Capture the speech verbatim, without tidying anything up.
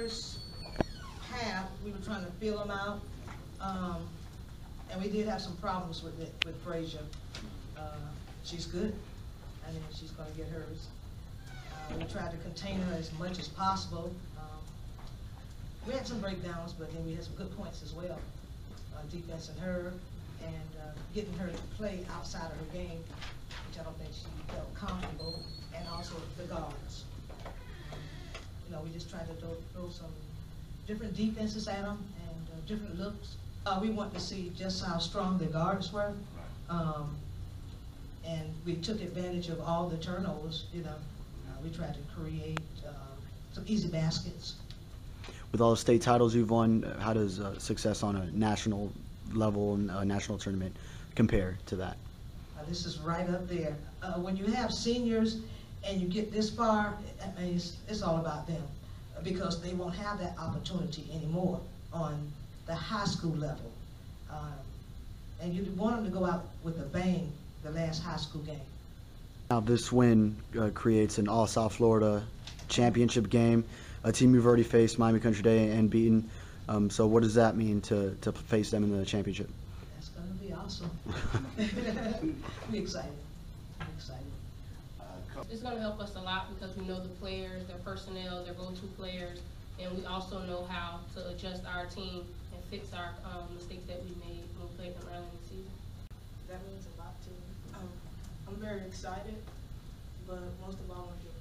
first half, we were trying to fill them out, um, and we did have some problems with it, with Frazier. Uh, she's good. I mean, she's going to get hers. Uh, we tried to contain her as much as possible. Um, we had some breakdowns, but then we had some good points as well. Uh, defense in her and uh, getting her to play outside of her game, which I don't think she felt comfortable, and also the guards. You know, we just tried to throw, throw some different defenses at them and uh, different looks. Uh, we wanted to see just how strong the guards were. Um, and we took advantage of all the turnovers, you know. Uh, we tried to create uh, some easy baskets. With all the state titles you've won, how does uh, success on a national level and a national tournament compare to that? Uh, this is right up there. Uh, when you have seniors and you get this far, I mean, it's, it's all about them, because they won't have that opportunity anymore on the high school level. Um, and you want them to go out with a bang the last high school game. Now this win uh, creates an all-South Florida championship game, a team you've already faced, Miami Country Day, and beaten. Um, so what does that mean to, to face them in the championship? That's going to be awesome. We're excited. We're excited. It's going to help us a lot because we know the players, their personnel, their go-to players, and we also know how to adjust our team and fix our um, mistakes that we made when we played them early in the season. That means a lot to me. Um, I'm very excited, but most of all, I'm